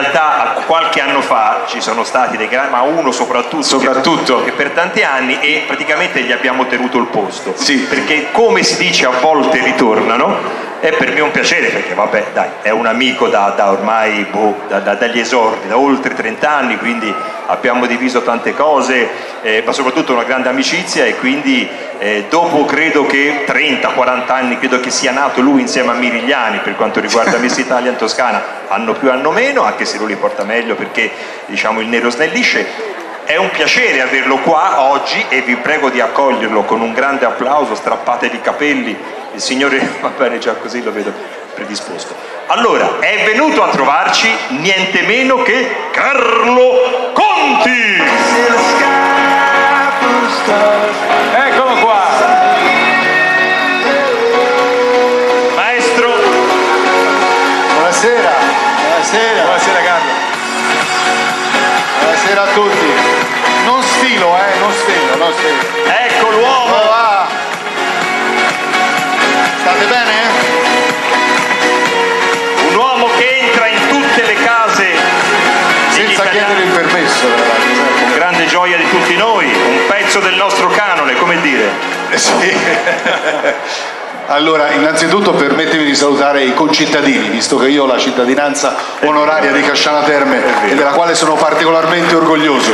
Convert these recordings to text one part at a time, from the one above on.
realtà qualche anno fa ci sono stati dei grandi, ma uno soprattutto che per tanti anni, e praticamente gli abbiamo tenuto il posto, sì, perché come si dice a volte ritornano. È per me un piacere perché, vabbè, dai, è un amico da ormai dagli esordi, da oltre 30 anni, quindi abbiamo diviso tante cose, ma soprattutto una grande amicizia, e quindi dopo credo che 30-40 anni credo che sia nato lui insieme a Mirigliani per quanto riguarda Miss Italia in Toscana, hanno più hanno meno, anche se lui li porta meglio perché, diciamo, il nero snellisce. È un piacere averlo qua oggi e vi prego di accoglierlo con un grande applauso, strappatevi i capelli. Il signore, va bene, già così lo vedo predisposto. Allora, è venuto a trovarci niente meno che Carlo Conti! Eccolo qua! Maestro! Buonasera! Buonasera! Buonasera Carlo! Buonasera a tutti! Non sfilo, non sfilo, non sfilo! Ecco l'uomo! Oh, state bene? Un uomo che entra in tutte le case senza chiedere il permesso, con grande gioia di tutti noi, un pezzo del nostro canone, come dire. Sì. Allora, innanzitutto permettimi di salutare i concittadini, visto che io ho la cittadinanza onoraria di Casciana Terme, della quale sono particolarmente orgoglioso.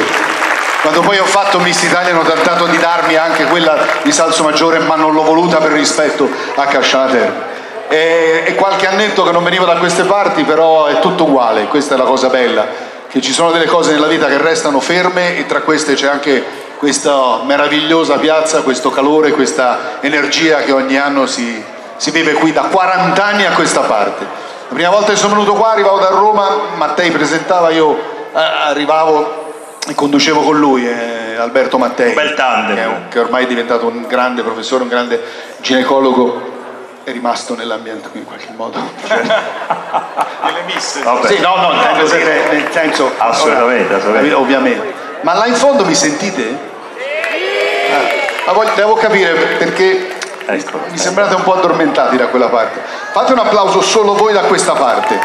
Quando poi ho fatto Miss Italia hanno tentato di darmi anche quella di Salsomaggiore, ma non l'ho voluta per rispetto a Casciana Terme. È qualche annetto che non venivo da queste parti, però è tutto uguale, questa è la cosa bella, che ci sono delle cose nella vita che restano ferme, e tra queste c'è anche questa meravigliosa piazza, questo calore, questa energia che ogni anno si vive qui da 40 anni a questa parte. La prima volta che sono venuto qua arrivavo da Roma, Mattei presentava, io arrivavo e conducevo con lui, Alberto Mattei, bel tandem, che ormai è diventato un grande professore, un grande ginecologo, è rimasto nell'ambiente in qualche modo. Nelle miss? Sì, no, intendo dire nel senso... Assolutamente, ora, assolutamente. Ovviamente. Ma là in fondo mi sentite? Sì! Devo capire perché mi sembrate un po' addormentati da quella parte. Fate un applauso solo voi da questa parte.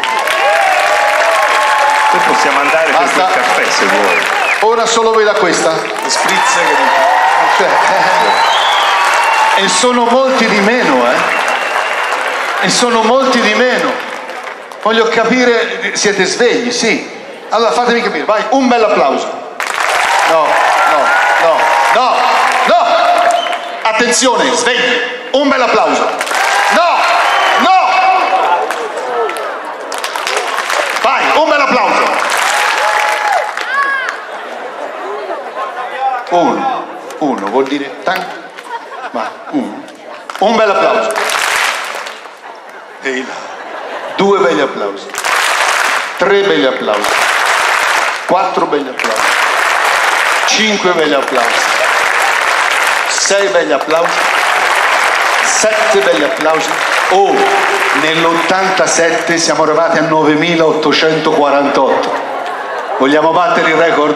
Poi possiamo andare basta. Per il caffè se vuoi. Ora solo voi da questa. Sprizza che e sono molti di meno, e sono molti di meno. Voglio capire, siete svegli, sì. Allora fatemi capire, vai, un bel applauso. No. Attenzione, svegli, un bel applauso. No. Vai, un bel applauso. Uno vuol dire tank, ma uno. Un bel applauso. Due belli applausi. Tre belli applausi. Quattro belli applausi. Cinque belli applausi. Sei belli applausi. Sette belli applausi. Oh, nell'87 siamo arrivati a 9.848. Vogliamo battere il record?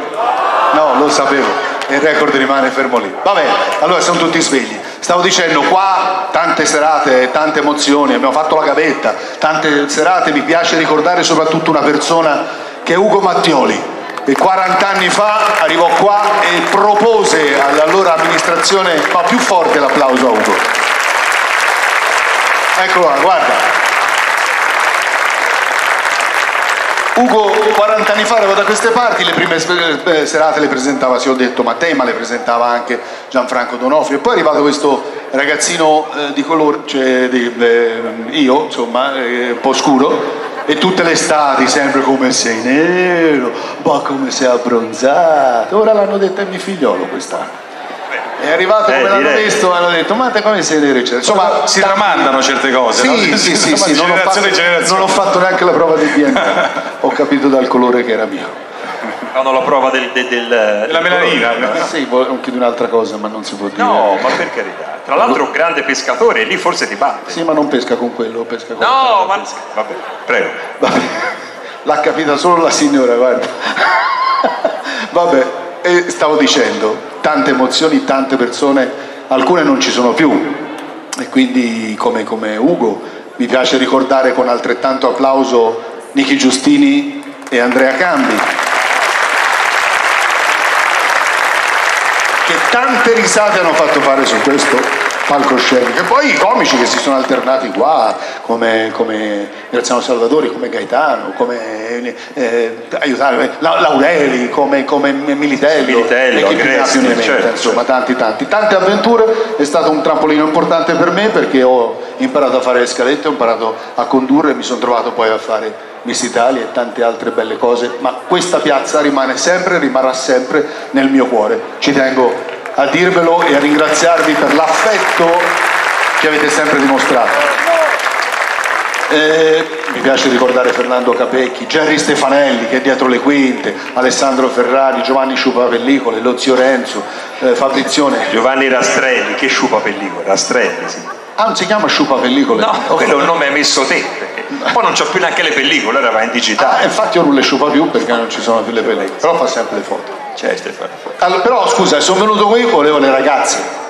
No, lo sapevo. Il record rimane fermo lì. Va bene, allora sono tutti svegli. Stavo dicendo, qua tante serate, tante emozioni, abbiamo fatto la gavetta, tante serate. Mi piace ricordare soprattutto una persona che è Ugo Mattioli, che 40 anni fa arrivò qua e propose all'allora amministrazione, ma più forte l'applauso a Ugo. Eccolo qua, guarda. Ugo 40 anni fa arrivò da queste parti, le prime serate le presentava, sì, ho detto Mattei, ma le presentava anche Gianfranco Donofrio, e poi è arrivato questo ragazzino di colore, cioè io, insomma, un po' scuro, e tutte le estati sempre come sei nero, ma come sei abbronzato, ora l'hanno detto a mio figliolo quest'anno. È arrivato come l'hanno visto, hanno detto ma te come sei nero, eccetera. Insomma, si tramandano certe cose. Sì, no? sì, non ho fatto neanche la prova del DNA. Ho capito dal colore che era mio. Fanno la prova della melanina. Sì, volevo anche di un'altra cosa, ma non si può dire. No, ma per carità. Tra l'altro un grande pescatore, lì forse ti batte. Sì, ma non pesca con quello, pesca con no, ma pesca. Vabbè, prego. Vabbè. L'ha capita solo la signora, guarda. Vabbè, e stavo dicendo, tante emozioni, tante persone, alcune non ci sono più, e quindi come Ugo mi piace ricordare con altrettanto applauso Nicky Giustini, e Andrea Cambi, che tante risate hanno fatto fare su questo palcoscenico, e poi i comici che si sono alternati qua, come Graziano Salvadori, come Gaetano, come L'Aureli, come Militello, e chi più ne metta, certo, insomma, tante avventure. È stato un trampolino importante per me, perché ho imparato a fare le scalette, ho imparato a condurre, mi sono trovato poi a fare Miss Italia e tante altre belle cose, ma questa piazza rimane sempre, rimarrà sempre nel mio cuore. Ci tengo a dirvelo e a ringraziarvi per l'affetto che avete sempre dimostrato. Mi piace ricordare Fernando Capecchi, Gerry Stefanelli che è dietro le quinte, Alessandro Ferrari, Giovanni Sciupa pellicole, lo zio Renzo, Fabrizione Giovanni Rastrelli, che sciupa pellicole, Rastrelli sì. Ah, non si chiama sciupa pellicole? No, quello è un nome messo te, perché poi non c'ho più neanche le pellicole, ora va in digitale. Infatti io non le sciupa più perché non ci sono più le pellicole, però fa sempre le foto. Cioè, allora, però scusa, sono venuto qui, volevo le ragazze.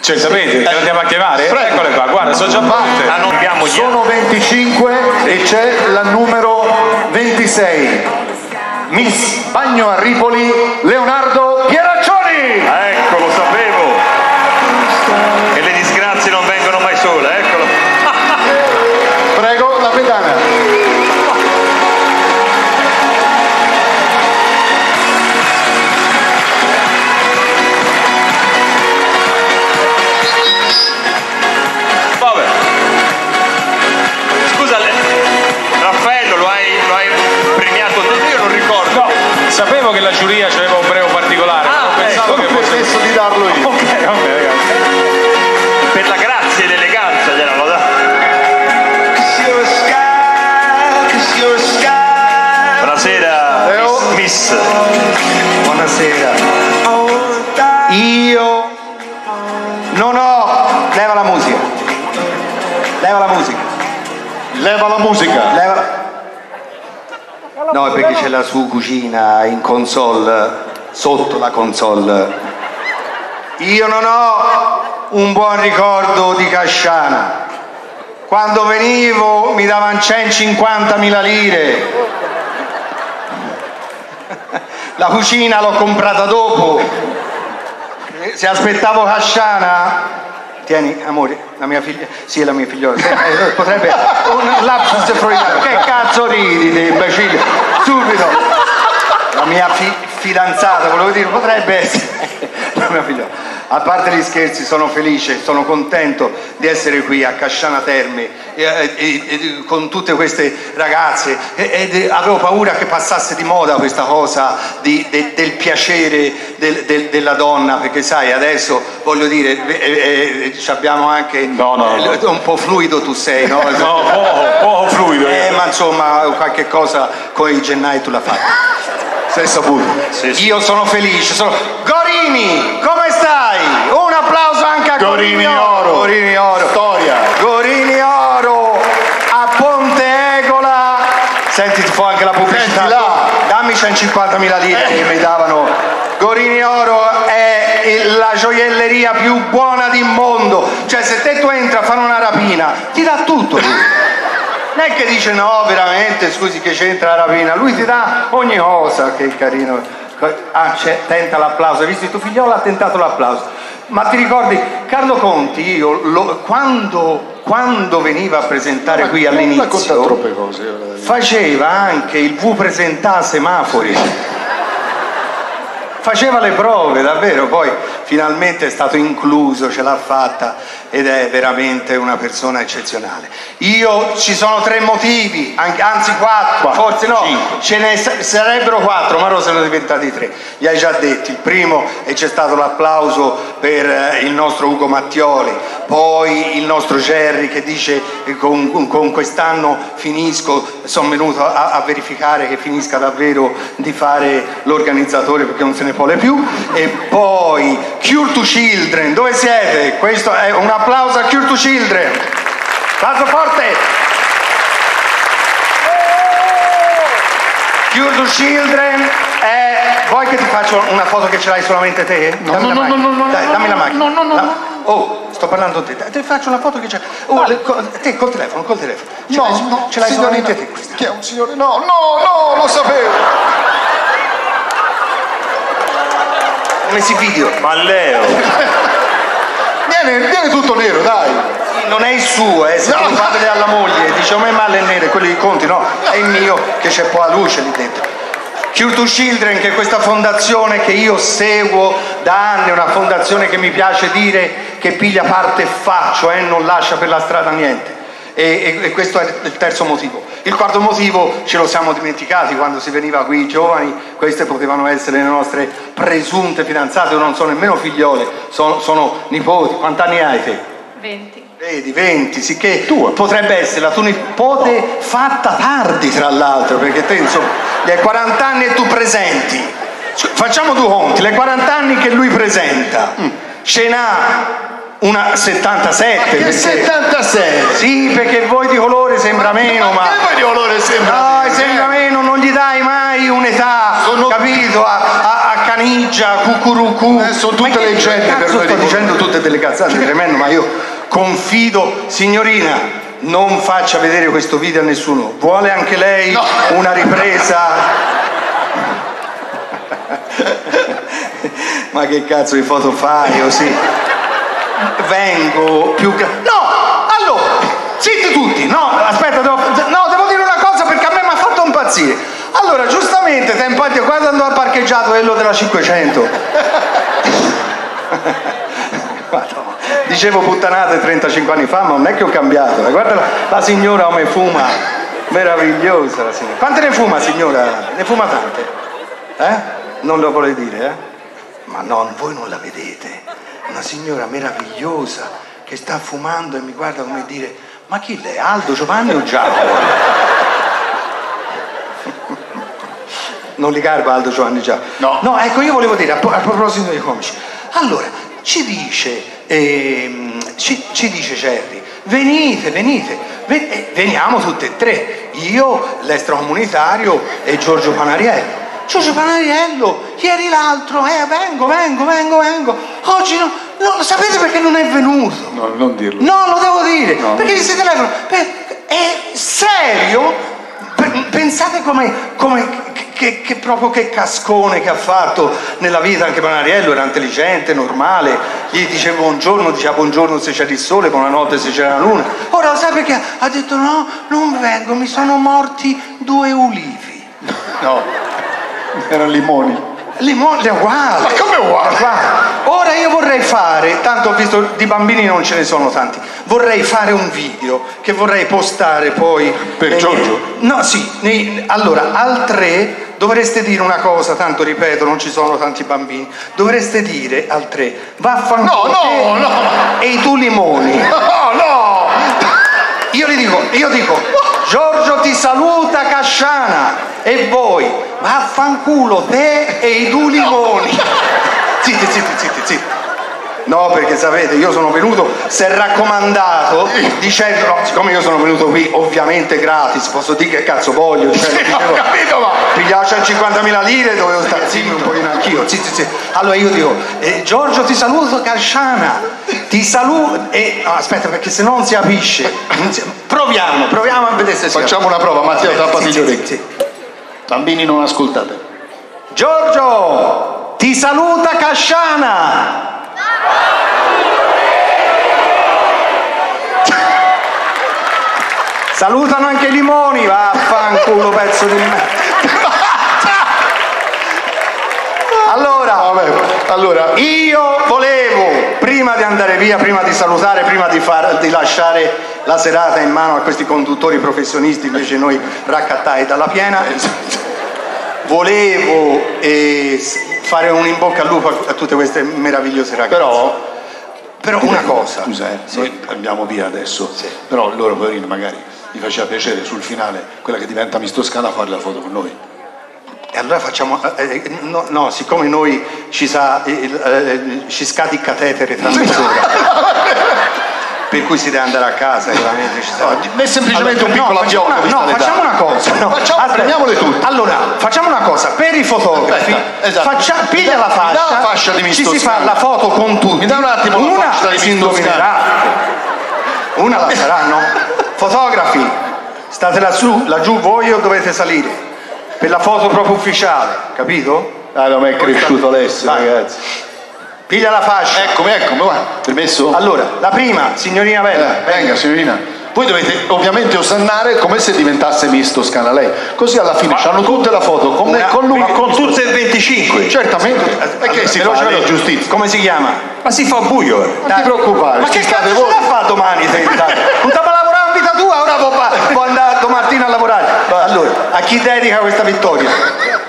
Cioè, sapete, le andiamo a chiamare? Prego. Eccole qua, guarda, sono già fatte. Sono 25 e c'è la numero 26. Miss Bagno a Ripoli, Leonardo Pieraccioni. Ecco, lo sapevo. E le disgrazie non vengono mai sole, eccolo. Prego, la pedana. Sapevo che la giuria c'aveva un premio particolare, pensavo che fosse... penso di darlo io. Ok, vabbè, ragazzi. Per la grazia e l'eleganza gliel'hanno dato. Buonasera, Miss. Buonasera. Io non ho... Leva la musica. Leva la musica. Leva la musica. Leva la... No, è perché c'è la sua cucina in console, sotto la console. Io non ho un buon ricordo di Casciana. Quando venivo mi davano 150.000 lire. La cucina l'ho comprata dopo. Se aspettavo Casciana... Tieni, amore, la mia figlia... Sì, è la mia figliola. Potrebbe... Un lapsus freudiano. Che cazzo ridi, te imbecille? Subito. La mia fidanzata, volevo dire, potrebbe essere... La mia figliola. A parte gli scherzi, sono felice, sono contento di essere qui a Casciana Terme con tutte queste ragazze. Avevo paura che passasse di moda questa cosa del piacere della donna, perché sai, adesso voglio dire, abbiamo anche no. Un po' fluido tu sei, no? No, poco fluido. Ma insomma, qualche cosa con il gennaio tu l'ha fatta. Sei saputo. Sì. Io sono felice, Gorini, come stai? Un applauso anche a Gorini Oro. Gorini Oro. Storia. Gorini Oro a Ponte Egola. Senti, ti fa anche la pubblicità. Dammi 150.000 lire che mi davano. Gorini Oro è la gioielleria più buona del mondo. Cioè, se te tu entri a fare una rapina, ti dà tutto lui. Non è che dice no, veramente, scusi che c'entra la rapina, lui ti dà ogni cosa, che carino. Ah, tenta l'applauso, hai visto il tuo figliolo, ha tentato l'applauso. Ma ti ricordi, Carlo Conti, io quando veniva a presentare qui all'inizio, troppe cose, faceva anche il presentare semafori. Faceva le prove, davvero, poi finalmente è stato incluso, ce l'ha fatta ed è veramente una persona eccezionale. Io ci sono 3 motivi, anzi 4, forse no, 5. Ce ne sarebbero 4, ma sono diventati 3. Gli hai già detti, il primo e c'è stato l'applauso per il nostro Ugo Mattioli, poi il nostro Gerry che dice con quest'anno finisco, sono venuto a verificare che finisca davvero di fare l'organizzatore perché non se ne vuole più, e poi Cure2Children, dove siete? Questo è un applauso a Cure2Children, applauso forte. Cure2Children è... Vuoi che ti faccio una foto che ce l'hai solamente te? No, dai, dammi la macchina. Oh, sto parlando di te, ti faccio una foto che c'è. Oh, te col telefono. Ce l'hai solamente te questa. Che è un signore? No, no, no, lo sapevo. Come si video? Ma Leo. viene tutto nero, dai. Non è il suo, se no. Lo fa vedere alla moglie, dice a me male è nero, è quello di Conti, no, è il mio, che c'è poi la luce lì dentro. Cure2Children, che è questa fondazione che io seguo da anni, una fondazione che mi piace dire che piglia parte e faccio, non lascia per la strada niente. E questo è il terzo motivo. Il quarto motivo ce lo siamo dimenticati quando si veniva qui, i giovani, queste potevano essere le nostre presunte fidanzate, non sono nemmeno figliole, sono nipoti. Quant'anni hai te? 20. Vedi, 20, sicché tu potrebbe essere la tua nipote fatta tardi, tra l'altro, perché te insomma, gli hai 40 anni e tu presenti. Facciamo due conti, le 40 anni che lui presenta, ce n'ha una 77. Ma che 76? Sì, perché voi di colore sembra meno, ma voi di colore sembra meno? No, sembra meno, non gli dai mai un'età, capito? Canigia, cucurucù. Sono tutte leggende per noi. Sto dicendo tutte delle cazzate, tremendo, ma io confido, signorina, non faccia vedere questo video a nessuno. Vuole anche lei una ripresa? Ma che cazzo di foto fai? Così vengo più che... No! Allora, zitti tutti! No, aspetta, devo dire una cosa perché a me mi ha fatto impazzire. Allora, giustamente, tempo addio, quando andò a parcheggiato quello della 500. Madonna. Dicevo puttanate 35 anni fa, ma non è che ho cambiato. Guarda la signora come fuma, meravigliosa la signora. Quante ne fuma, signora? Ne fuma tante? Non lo vuole dire, Ma no, voi non la vedete. Una signora meravigliosa che sta fumando e mi guarda come dire, ma chi lei? Aldo, Giovanni o Giacomo? Non li garba Aldo, Giovanni, Giacomo. No, ecco, io volevo dire, a proposito dei comici. Allora, ci dice Gerry, veniamo tutte e tre, io, l'estracomunitario e Giorgio Panariello. Giorgio Panariello, ieri l'altro, vengo, oggi no, sapete perché non è venuto? No, non dirlo. No, lo devo dire, no, perché gli si telefono, è serio? Pensate che proprio che cascone che ha fatto nella vita. Anche Panariello era intelligente, normale, gli dicevo buongiorno, diceva buongiorno se c'era il sole, buonanotte se c'era la luna. Ora sai perché? Ha detto no, non vengo, mi sono morti due ulivi. No, erano limoni. Limoni è uguale. Ma come uguale? Ora io vorrei fare, tanto ho visto di bambini non ce ne sono tanti, vorrei fare un video che vorrei postare poi per Giorgio. No, sì, allora al 3 dovreste dire una cosa, tanto ripeto non ci sono tanti bambini, dovreste dire al 3 vaffanculo no e i tu limoni. No io dico Giorgio ti saluta Casciana e voi vaffanculo te e i tu limoni. Zitti. No, perché sapete, io sono venuto, se raccomandato, dicendo, siccome io sono venuto qui ovviamente gratis, posso dire che cazzo voglio, cioè, dicevo, ho capito, ma pigliavo 150.000 lire, dovevo star zitto un pochino anch'io. Sì. Allora io dico, Giorgio ti saluto, Casciana, ti saluto, aspetta, perché se no non si capisce. Proviamo a vedere se si facciamo una prova, Matteo, tappati gli orecchi. Bambini, non ascoltate. Giorgio, ti saluta, Casciana. Salutano anche i limoni, vaffanculo pezzo di me. Allora, io volevo, prima di andare via, prima di salutare, prima di lasciare la serata in mano a questi conduttori professionisti, invece noi raccattai dalla piena, volevo fare un in bocca al lupo a tutte queste meravigliose ragazze. Però una cosa. Scusa, noi andiamo via adesso, però loro, poverino, magari mi faceva piacere sul finale quella che diventa Miss Toscana fare la foto con noi. E allora facciamo no, siccome noi ci scade il catetere tra mezz'ora per cui si deve andare a casa, veramente ci sarà. No, è semplicemente allora, un piccolo gioco. Facciamo una cosa, prendiamole tutte. Allora, facciamo una cosa, per i fotografi, esatto. Piglia la fascia, di Miss Toscana. Ci si fa la foto con tutti. Mi dà un attimo una la fascia di Miss Toscana. Una la sarà, no? Fotografi, state laggiù voi o dovete salire? per la foto proprio ufficiale, capito? Ah no, ma è cresciuto Alessio, ragazzi. Piglia la fascia. Eccomi, eccomi, guarda. Permesso? Allora, la prima, signorina Bella. Venga, signorina. Voi dovete ovviamente osannare come se diventasse Miss Toscana lei, così alla fine hanno tutte la foto con me, con lui, con tutte e 25. Certamente. Perché si fa giustizia? Come si chiama? Ma si fa buio. Non ti preoccupare. Ma che cazzo voi a fa domani? Non stava lavorando vita tua, ora può andare domattina a lavorare. Allora, a chi dedica questa vittoria?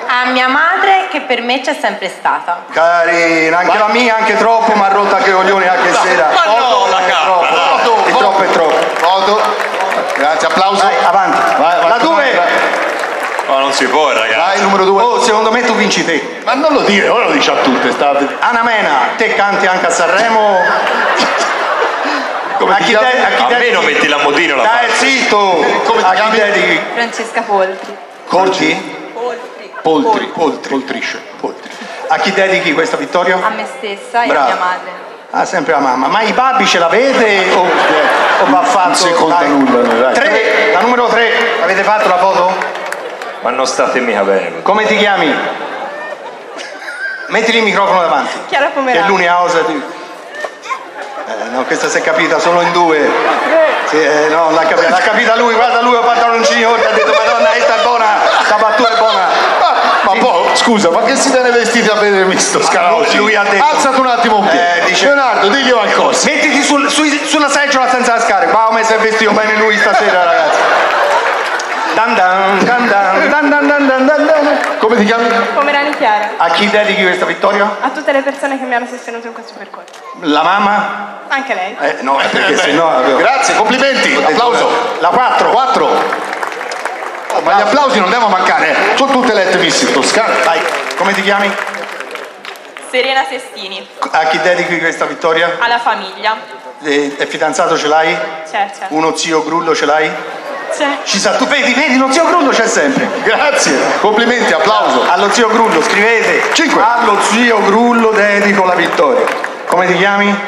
A mia madre, che per me c'è sempre stata. Carina, anche la mia, anche troppo, ma ha rotto anche i coglioni anche sera. Ma no, la cara. È troppo, è troppo. Grazie, applauso. Vai, avanti. Vai, la 2. Ma non si può, ragazzi. Vai, numero 2. Oh, secondo me tu vinci te. Ma non lo dire, ora lo dici a tutte. Anna Mena, te canti anche a Sanremo. Come a chi dedichi? Almeno metti la motina la parte. Dai, zitto. A chi dedichi? Francesca Poltri. Colti? Poltri. Poltrisce. Poltri. A chi dedichi questa vittoria? A me stessa e a mia madre. Ah, sempre la mamma. Ma i babbi ce l'avete o va fatto? Non si conta nulla. 3, la numero 3. Avete fatto la foto? Ma non statemi a bene. Come ti chiami? Mettili il microfono davanti. Chiara Pomerano. È l'unica cosa di... no, questa si è capita solo in 2. Sì, no, l'ha capita lui. Guarda lui, ho pantaloncino. Ha detto, madonna, questa è buona. La battuta è buona. Ma sì. Boh, scusa, ma che si deve vestiti a vedere Misto Scalauci? Lui ha detto... Alzati un attimo un piede. Dice... Leonardo, digli qualcosa. Mettiti sulla seggiola senza ascare. Ma come si è vestito bene lui stasera, ragazzi. Dan dan, dan dan, dan dan, dan dan, dan dan. Come ti chiami? Pomerani Chiara. A chi dedichi questa vittoria? A tutte le persone che mi hanno sostenuto in questo percorso. La mamma? Anche lei. No, perché sennò... Avevo... Grazie, complimenti. Applauso. La 4. 4. Oh, ma gli applausi non devono mancare, sono tutte elette Miss in Toscana. Vai, come ti chiami? Serena Sestini. A chi dedichi questa vittoria? Alla famiglia. E fidanzato ce l'hai? Certo. Uno zio Grullo ce l'hai? Certo. Ci sa, tu vedi, lo zio Grullo c'è sempre. Grazie, complimenti, applauso. Allo zio Grullo, scrivete. 5. Allo zio Grullo dedico la vittoria. Come ti chiami?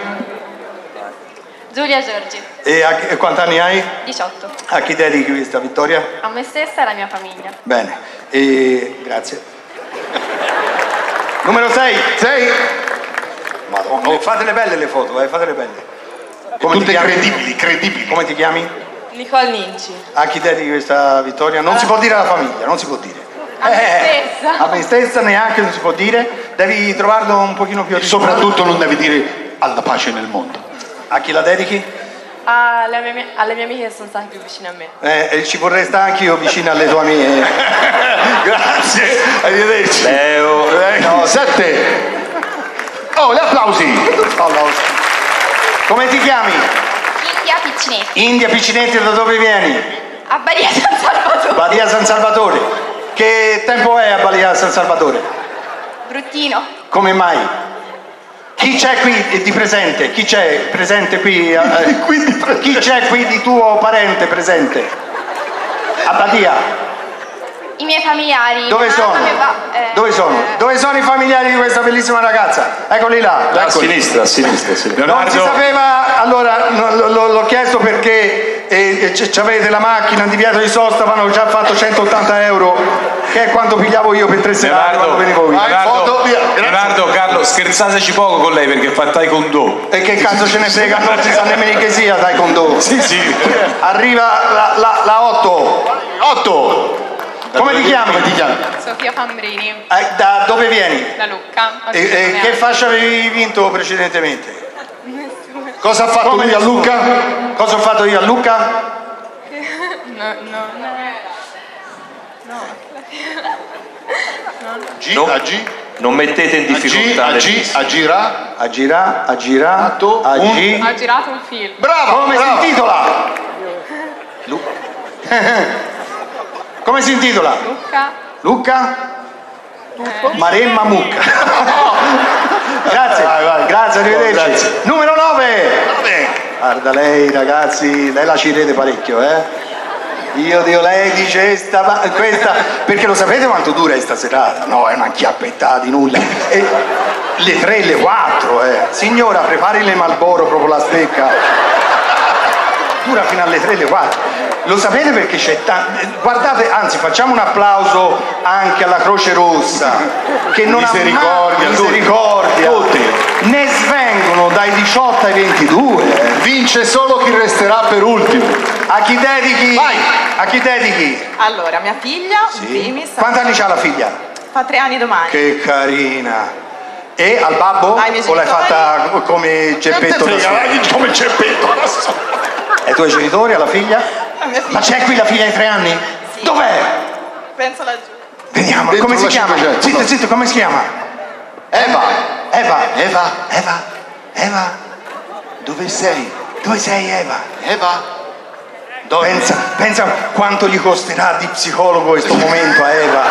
Giulia Giorgi. E quanti anni hai? 18. A chi dedichi questa vittoria? A me stessa e alla mia famiglia. Bene, e grazie. Numero 6. 6. Madonna. Oh, fate le belle le foto, fate le belle. Come tutte credibili, credibili. Come ti chiami? Nicole Ninci. A chi dedichi questa vittoria? Non si può dire alla famiglia, non si può dire. A me stessa. A me stessa neanche non si può dire. Devi trovarlo un pochino più... E soprattutto non devi dire alla pace nel mondo. A chi la dedichi? Alle mie amiche che sono state più vicine a me. Ci vorrei stare anch'io vicino alle tue amiche. Grazie, arrivederci. Leo. 7. Oh, gli applausi. Applausi. Come ti chiami? India Piccinetti. India Piccinetti, da dove vieni? A Badia San Salvatore. Badia San Salvatore. Che tempo è a Badia San Salvatore? Bruttino. Come mai? Chi c'è qui di presente? Chi c'è presente qui? Chi c'è qui di tuo parente presente? A Badia? I miei familiari. Dove sono? Dove sono? Dove sono i familiari di questa bellissima ragazza? Eccoli là. A sinistra, a sinistra. Non si sapeva, allora l'ho chiesto perché avete la macchina, il divieto di sosta, ma hanno già fatto 180 euro, che è quanto pigliavo io per 3 serate quando venivo qui. Leonardo, Carlo, scherzateci poco con lei perché fa taekwondo. E che cazzo ce ne frega, non si sa nemmeno che sia taekwondo. Sì, sì. Arriva la 8. 8. Come ti chiami? Sofia Pambrini. Da dove vieni? Da Lucca. E che fascia avevi vinto precedentemente? Cosa ha fatto lui a Lucca? Cosa ho fatto io a Lucca? No. Non mettete in difficoltà. Ha girato un film. Bravo! Come si intitola? Come si intitola? Lucca? Maremma Mucca. Grazie, grazie, arrivederci. Grazie. Numero 9. Guarda lei, ragazzi, lei la ci ride parecchio, Io Dio, lei dice questa, perché lo sapete quanto dura questa serata? No, è una chiappettata di nulla. E le 3, le 4, Signora, prepari le Marlboro, proprio la stecca. Dura fino alle 3, le 4. Lo sapete perché c'è tanto? Guardate, anzi facciamo un applauso anche alla Croce Rossa che non misericordia, ha misericordia. Tutti. Ne svengono dai 18 ai 22. Vince solo chi resterà per ultimo. A chi dedichi? Vai. A chi dedichi? Allora, mia figlia, sì. Primis. Quanti anni c'ha la figlia? Fa 3 anni domani. Che carina. E al babbo? O l'hai fatta come Geppetto? Come Geppetto? E i tuoi genitori, alla figlia? Ma c'è qui la figlia di 3 anni? Sì. Dov'è? Penso laggiù. Vediamo, dentro come si chiama? Zitto, zitto, come si chiama? Eva. Eva. Eva. Eva. Eva. Dove sei? Dove sei Eva? Eva. Dove? Pensa quanto gli costerà di psicologo questo momento a Eva.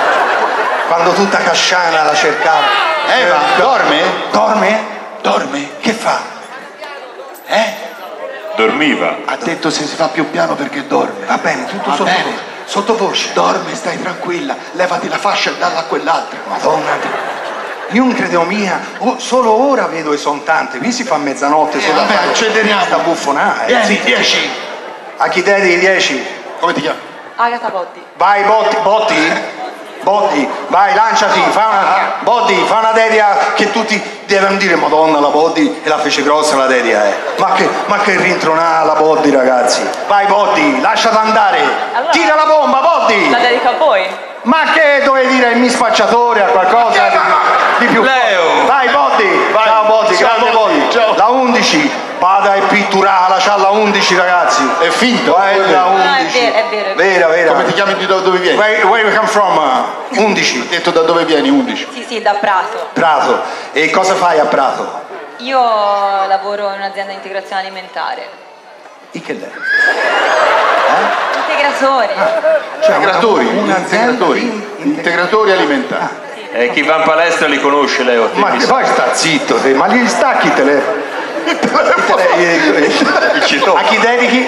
Quando tutta Casciana la cercava. Eva, dorme? Dorme? Dorme? Che fa? Eh? Dormiva. Ha detto se si fa più piano perché dorme. Va bene, tutto sottovoce. Sottovoce. Dorme, stai tranquilla, levati la fascia e dalla a quell'altra. Madonna mia. Io non credevo mia, solo ora vedo che sono tante, qui si fa mezzanotte, vabbè, accenderiamo sta buffonata. 10. A chi dedichi 10? Come ti chiami? Agata Botti. Vai Botti, Botti? Botti, vai, lanciati, fa una dedica che tutti devono dire Madonna la Botti e la fece grossa la dedica, ma che rintronà la Botti, ragazzi. Vai Botti, lasciati andare, allora, tira la bomba Botti. La dedica a voi. Ma che dovevi dire mi sfacciatore a qualcosa di più. Leo. Vai Botti, vai. Ciao Botti, grande Botti. La 11. Vada e pitturala, c'ha la 11 ragazzi. È finto, la 11. È vero. Vera. Come ti chiami di dove vieni? Where you come from? 11. Ho detto da dove vieni, 11. Sì, da Prato. Prato. E cosa fai a Prato? Io lavoro in un'azienda di integrazione alimentare. E che lei? Integratori. Cioè, integratori alimentari. Sì. Chi va in palestra li conosce, Leo. Ma poi sta zitto, ma gli stacchi il telefono. A chi dedichi?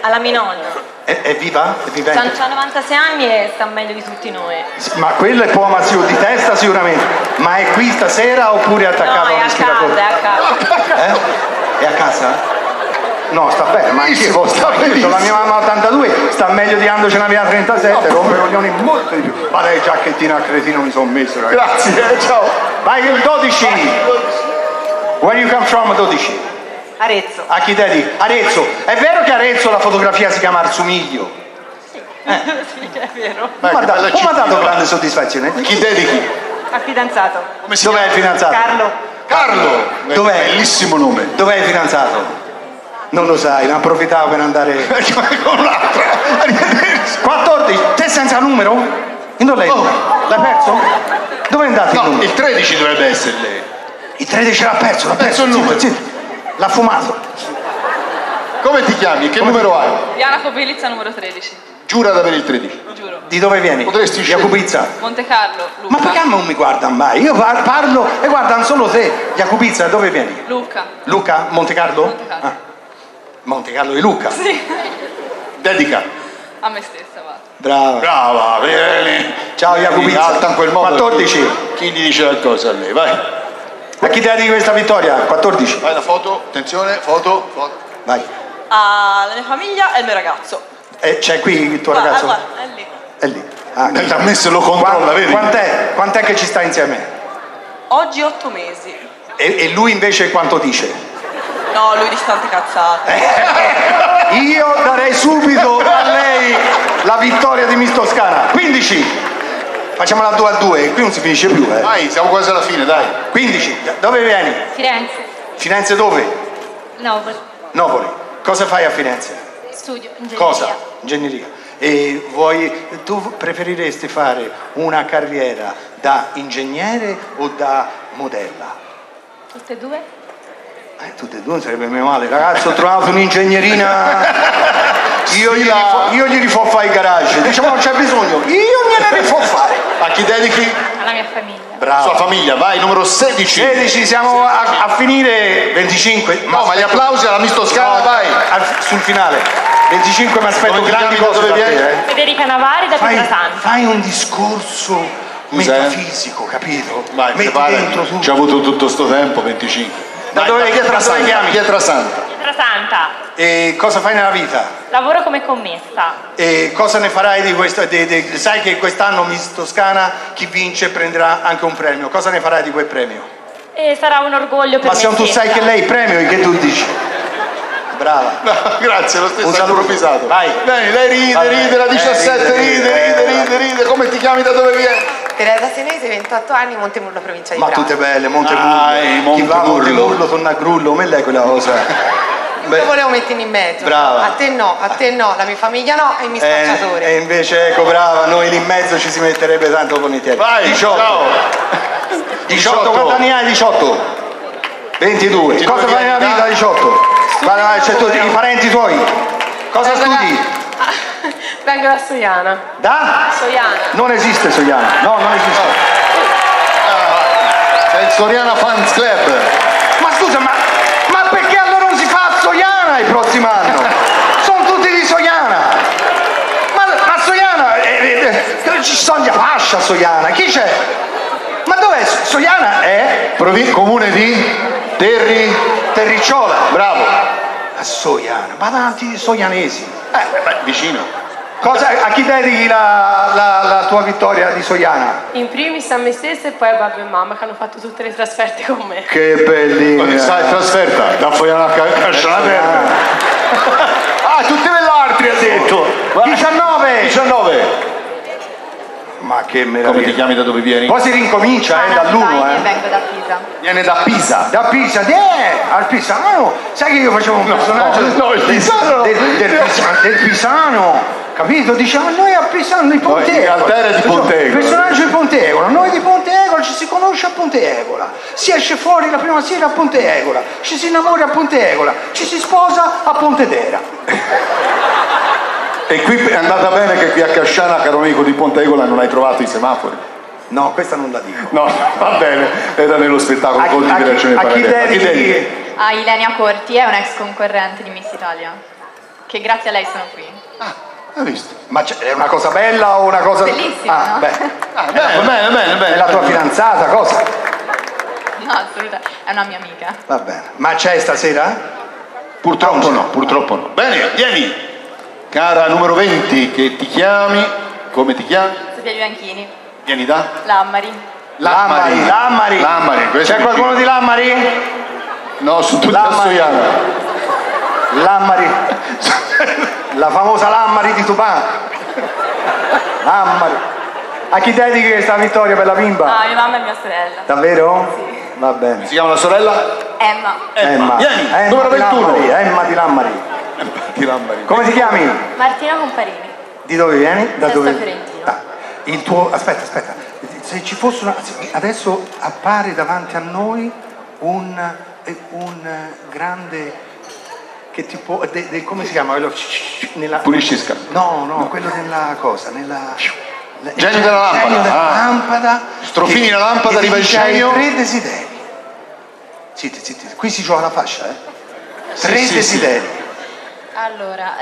Alla mia nonna. È viva? Ha 96 anni e sta meglio di tutti noi. Ma quello è pomazio di testa sicuramente. Ma è qui stasera oppure è attaccato? No, è a casa. È a casa? No, sta bene, ma anche io sta la mia mamma 82 sta meglio di andoci una via 37, no, rompe coglioni molto di più. Ma dai giacchettina a cretino mi sono messo, ragazzi. Grazie, ciao. Vai il 12. Where you come from, 12? Arezzo. A chi dedichi? Arezzo. È vero che Arezzo la fotografia si chiama Arzumiglio? Sì. Sì, è vero. Come ha dato grande soddisfazione? A chi dedichi? Al fidanzato. Dov'è il fidanzato? Carlo! Dov'è? Bellissimo nome. Dov'è il fidanzato? Non lo sai, ne approfittavo per andare... con l'altra! 14? Te senza numero? L'hai perso? Dove è andato il numero? Il 13 dovrebbe essere lei. Il 13 l'ha perso il numero. L'ha fumato. Come ti chiami? Che numero hai? Diana Copilizza, numero 13. Giura di avere il 13? Giuro. Di dove vieni? Potresti Jacopizza? Monte Carlo. Lucca. Ma perché non mi guardano mai? Io parlo e guardano solo te. Jacopizza, dove vieni? Lucca. Lucca? Monte Carlo? Monte Carlo. Ah. Monte Carlo di Lucca? Sì. Dedica. A me stessa, va. Brava, bene. Ciao Jacopizza. In quel modo 14. Chi gli dice qualcosa a lei? Vai. A chi dedichi questa vittoria? 14. Vai la foto, attenzione, foto. Vai. Alla mia famiglia e al mio ragazzo. E c'è qui il tuo ragazzo? Guarda, è lì. È lì. A me se lo controlla, vedi? Quant'è che ci sta insieme? Oggi 8 mesi. E lui invece quanto dice? No, lui dice tante cazzate. Io darei subito a lei la vittoria di Miss Toscana. 15. Facciamo la 2-2, qui non si finisce più. Vai, siamo quasi alla fine, dai. 15, dove vieni? Firenze. Firenze dove? Novoli. Cosa fai a Firenze? Studio, ingegneria. Cosa? Ingegneria. E tu preferiresti fare una carriera da ingegnere o da modella? Tutte e due? Tutte e due sarebbe meno male. Ragazzo, ho trovato un'ingegnierina... Io gli rifò fare il garage, diciamo non c'è bisogno, io gliene rifò fare. A chi dedichi? Alla mia famiglia. Brava. Sua famiglia, vai, numero 16. 16, siamo a finire 25. No, ma gli applausi alla Miss Toscana, no, vai. Sul finale. 25 mi aspetto grandi cose da te. Federica Navari da Pietrasanza. Fai un discorso metafisico, capito? Vai, metti dentro tutto. Ci ha avuto tutto sto tempo, 25. Da dove? Pietrasanza. Santa. E cosa fai nella vita? Lavoro come commessa. E cosa ne farai di questo? Sai che quest'anno Miss Toscana chi vince prenderà anche un premio. Cosa ne farai di quel premio? E sarà un orgoglio per me. Ma se non tu sai che lei premio, che tu dici? Brava. No, grazie, lo stesso. Un saluto pisato. Vai. Bene, lei ride, ride, la 17, ride. Come ti chiami, da dove vieni? Teresa Senese, 28 anni, Montemurlo, provincia di Prato. Ma tutte belle, Montemurlo. Chi va a Montemurlo torna a Grullo, come lei quella cosa? Io volevo mettermi in mezzo. Brava. A te no, la mia famiglia no, e mi spacciatore. E invece, ecco, brava, noi lì in mezzo ci si metterebbe tanto volentieri. Vai, 18. Ciao. 18, quanti anni hai? 18? 22. Cosa fai nella vita? 18. Guarda, c'è i parenti tuoi. Cosa studi? Vengo da Soiana. Da? Soiana. Non esiste Soiana. No, non esiste. È il Soiana Fans Club. Ma scusa, ma perché allora non si fa a Soiana il prossimo anno? Sono tutti di Soiana. Ma Soiana... ci sono la fascia Soiana. Chi c'è? Ma dov'è? Soiana è? Comune di? Terricciola, bravo. A Soiana, ma tanti soianesi. Beh, vicino. A chi dedichi la tua vittoria di Soiana? In primis a me stessa e poi a babbo e mamma che hanno fatto tutte le trasferte con me. Che bellina. Quando sai trasferta, da Soiana a Cascianaterra. Ah, tutte le altri ha detto. 19. Ma che meraviglia. Come ti chiami, da dove vieni? Poi si rincomincia, dall'1, Vengo da Pisa. Viene da Pisa? Da Pisa, al Pisano. Sai che io facevo un personaggio del Pisano, capito? Diceva, noi a Pisano, di Pontevola. Il personaggio di Pontevola. Noi di Pontevola ci si conosce a Pontevola. Si esce fuori la prima sera a Pontevola. Ci si innamora a Pontevola. Ci si sposa a Pontedera. E qui è andata bene che qui a Casciana, caro amico di Pontegola, non hai trovato i semafori. No, questa non la dico. No, va bene, era nello spettacolo Conti di Reazione Parallele. A Ilenia Corti, è un'ex concorrente di Miss Italia, che grazie a lei sono qui. Ah, hai visto? Ma è una cosa bella o una cosa... Bellissima, no? Bene. È la tua fidanzata, cosa? No, assolutamente, è una mia amica. Va bene, ma c'è stasera? Purtroppo no, purtroppo no. Bene, vieni. Cara numero 20, che ti chiami? Come ti chiami? Sofia Bianchini. Vieni da? L'Ammari. C'è qualcuno di L'Ammari? No, su tutta la Soiana. L'Ammari. La famosa L'Ammari di Tupà. L'Ammari. A chi dedichi questa vittoria per la bimba? Ah, mia mamma e mia sorella. Davvero? Sì. Va bene. Si chiama la sorella? Emma. Vieni, Emma numero 21. Emma di L'Ammari. Come ti chiami? Martina Comparini. Di dove vieni? Da dove? Fiorentina. Il tuo... Aspetta. Se ci fosse una... Adesso appare davanti a noi un grande... Che tipo... come si chiama? Quello... Nella... Puliscisca. No, quello della cosa, nella... Genio della lampada. Genio della lampada. Strofini la lampada, arriva il genio. Hai tre desideri. Zitti. Qui si gioca la fascia, Tre desideri. Sì. Allora,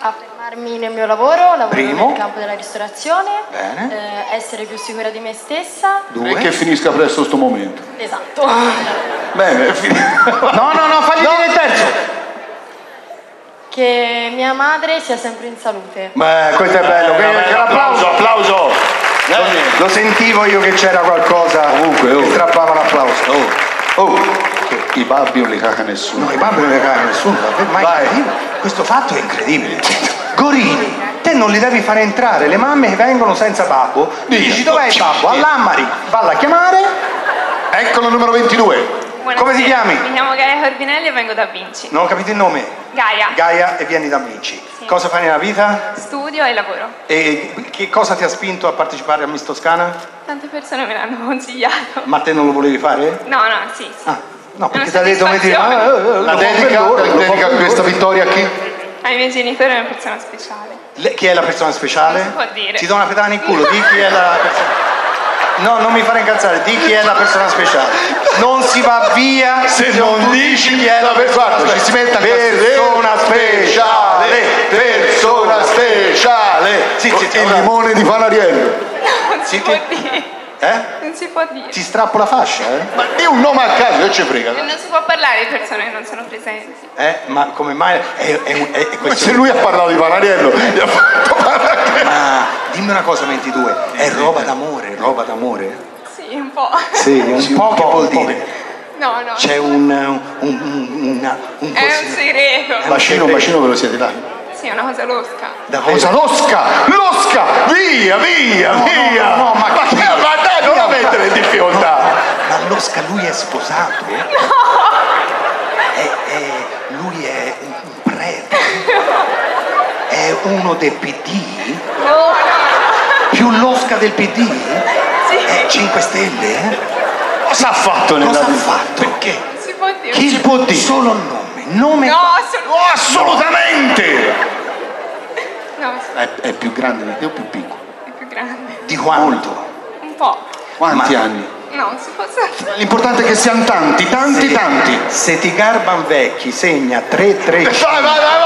affermarmi nel mio lavoro nel campo della ristorazione. Bene. Essere più sicura di me stessa. 2. E che finisca presto sto momento. Esatto. Bene, no, fagli dire il terzo. Che mia madre sia sempre in salute. Beh, questo è bello. Applauso. Lo sentivo io che c'era qualcosa. Comunque, strappava l'applauso. I babbi non li caga nessuno. No, i babbi non li caga nessuno. Questo fatto è incredibile. Gorini, te non li devi fare entrare. Le mamme che vengono senza babbo, dici dov'è il babbo? All'Ammari, valla a chiamare. Eccolo numero 22. Buonasera. Come ti chiami? Mi chiamo Gaia Corbinelli e vengo da Vinci. Non ho capito il nome. Gaia e vieni da Vinci. Sì. Cosa fai nella vita? Studio e lavoro. E che cosa ti ha spinto a partecipare a Miss Toscana? Tante persone me l'hanno consigliato. Ma te non lo volevi fare? No, sì. Ah, no, perché ti ha detto la dedica questa vittoria a chi? Ai miei genitori è una persona speciale. Chi è la persona speciale? Non si può dire. Ti do una pedana in culo, di chi è la persona... No, non mi fare incazzare, di chi è la persona speciale. Non si va via se non dici chi è la persona speciale. Ci si mette persona speciale. Il limone di Panariello. Non si può dire. Ti strappo la fascia, eh? Ma è un nome a caso, non ci frega. E non si può parlare di persone che non sono presenti. Ma come mai? Se lui ha parlato di Panariello, gli ha fatto Panariello. Ma dimmi una cosa, 22, è roba d'amore, roba d'amore? Sì, un po'. Sì, un po', che vuol dire? No, no. C'è un è un segreto. Un bacino ve lo siete dai. Sì, è una cosa losca. Da cosa losca? Losca! Via, via, via! No, ma dai, non la mettere in difficoltà! No, ma losca, lui è sposato? No! Lui è un prete? È uno del PD? No! Più losca del PD? Sì! 5 stelle, eh? Cosa ha fatto nella vita? Cosa ha fatto? Perché? Si può dire. Chi può dire? Solo il nome? No, assolutamente! No, è più grande di te o più piccolo? È più grande. Di quanto? Un po'. Quanti anni? No, non si può sapere. L'importante è che siano tanti, tanti, tanti. Se ti garban vecchi, segna 3, 3. Vai,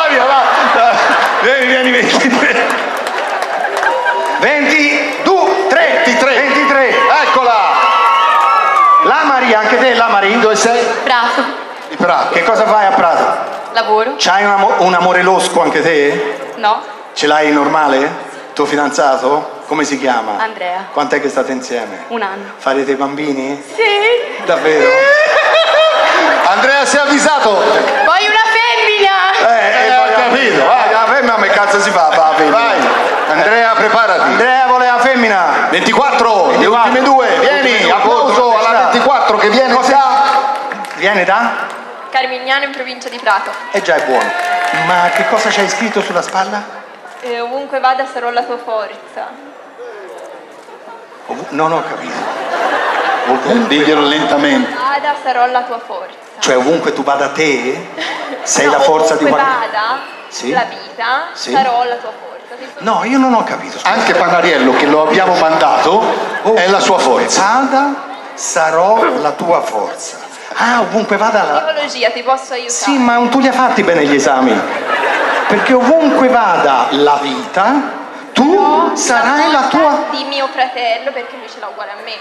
via, va! Vieni, 23. 22, 33. 23, eccola! La Maria, anche te, la Maria, dove sei? Prato. Di Prato. Che cosa fai a Prato? Lavoro. C'hai un amore losco anche te? No. Ce l'hai normale? Tuo fidanzato? Come si chiama? Andrea. Quant'è che state insieme? Un anno. Farete bambini? Sì. Davvero? Andrea, si è avvisato? Voglio una femmina! Ho capito, vai, la femmina come cazzo si fa? Vai. Andrea, preparati. Andrea vuole la femmina. 24, gli ultimi 2. Vieni, applauso alla 24 che viene da... Viene da? Carmignano, in provincia di Prato. E già è buono. Ma che cosa c'hai scritto sulla spalla? Ovunque vada sarò la tua forza. Non ho capito. Diglielo lentamente. Ovunque vada sarò la tua forza. Cioè ovunque tu vada te sei la forza di qualcuno. Ovunque vada la vita sarò la tua forza. No, io non ho capito. Scusate. Anche Panariello che lo abbiamo mandato è la sua forza. Vada sarò la tua forza. Ah, ovunque vada la... Psicologia, ti posso aiutare? Sì, ma non tu li hai fatti bene gli esami. Perché ovunque vada la vita, tu sarai la tua... di mio fratello, perché lui ce l'ha uguale a me.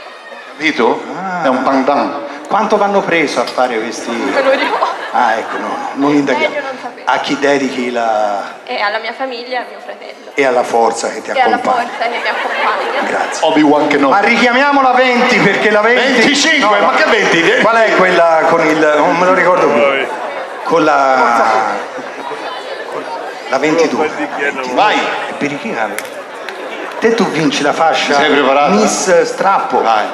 Capito? Ah, è un pandan. Quanto vanno preso a fare questi... ecco, no, non indaghiamo. Non a chi dedichi la... alla mia famiglia e a mio fratello. E alla forza che ti accompagna. Alla forza che mi accompagna. Grazie. Obi-Wan Kenobi. Ma richiamiamo la 20, perché la 20... 25, no, ma che 20? Qual è quella con il... non me lo ricordo più. Con la... La 22. Vai! È birichina. Te tu vinci la fascia... Sei preparato? Miss Strappo. Vai.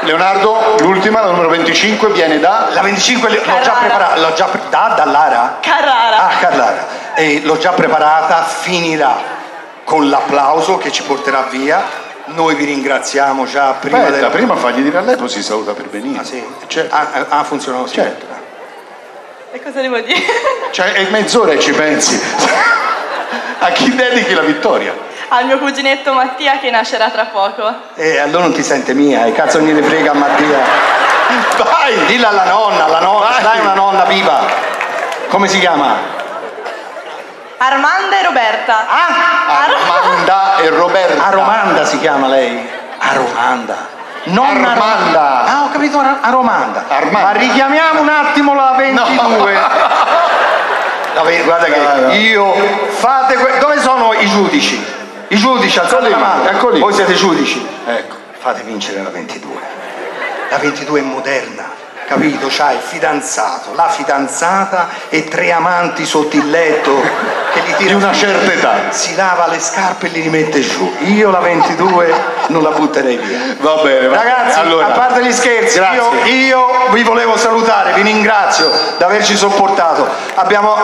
Leonardo, l'ultima, la numero 25, viene da... La 25 l'ho già preparata, da Lara? Carrara. Ah, Carrara. E l'ho già preparata, finirà con l'applauso che ci porterà via. Noi vi ringraziamo già prima. Aspetta, della... prima fagli dire a lei, poi si saluta per venire. Ah, sì? Certo. Ah, funziona così. Certo. E cosa devo dire? Cioè, è mezz'ora e ci pensi. A chi dedichi la vittoria? Al mio cuginetto Mattia che nascerà tra poco. Allora non ti sente mia, e cazzo non ne frega a Mattia. Vai! Dilla alla nonna, vai. Dai una nonna viva. Come si chiama? Armanda e Roberta. Ah! Armanda e Roberta. Aromanda si chiama lei. Aromanda. Non Armanda. Ah, ho capito, Aromanda. Armanda. Ma richiamiamo un attimo la 22. No. Guarda che io... Fate... Dove sono i giudici? I giudici, alzate la mano, voi siete giudici. Ecco, fate vincere la 22. La 22 è moderna, capito? C'ha il fidanzato, la fidanzata e 3 amanti sotto il letto che li tira di una certa età. Si lava le scarpe e li rimette giù. Io la 22 non la butterei via. Va bene, ragazzi, allora, a parte gli scherzi, io vi volevo salutare, vi ringrazio di averci sopportato. Abbiamo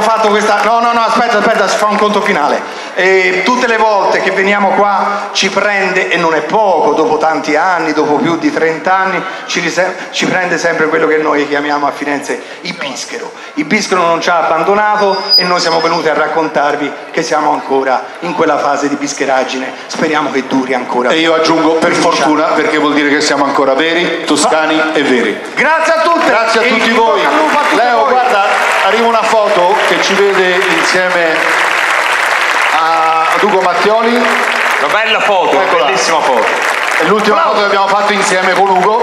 fatto questa... No, aspetta, si fa un conto finale. E tutte le volte che veniamo qua ci prende, e non è poco, dopo tanti anni, dopo più di 30 anni ci prende sempre quello che noi chiamiamo a Firenze il bischero. Non ci ha abbandonato e noi siamo venuti a raccontarvi che siamo ancora in quella fase di bischeraggine, speriamo che duri ancora. E io aggiungo per fortuna, perché vuol dire che siamo ancora veri, toscani e veri. Grazie a tutti, grazie a tutti voi. Leo, guarda, arriva una foto che ci vede insieme a Ugo Mattioli. Una bella foto, una bellissima foto. È l'ultima foto che abbiamo fatto insieme con Ugo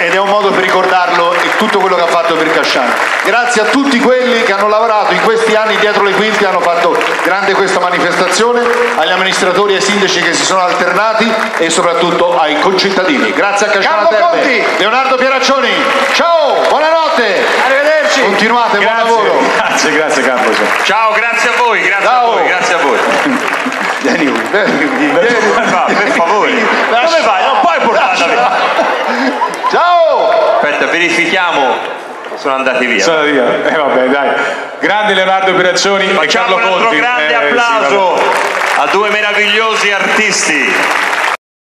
ed è un modo per ricordarlo e tutto quello che ha fatto per Casciano. Grazie a tutti quelli che hanno lavorato in questi anni dietro le quinte, hanno fatto grande questa manifestazione, agli amministratori e ai sindaci che si sono alternati e soprattutto ai concittadini. Grazie a Casciano Terme, Leonardo Pieraccioni, ciao, buonanotte, arrivederci, continuate, buon lavoro. Grazie Carlo. Ciao, grazie a voi, grazie a voi. Vieni, per favore. Dove vai? Non puoi portarla via. Ciao! Aspetta, verifichiamo. Sono andati via. Sono andati via. Vabbè, dai. Grande Leonardo Pieraccioni e Carlo Conti. Facciamo un altro grande applauso a due meravigliosi artisti.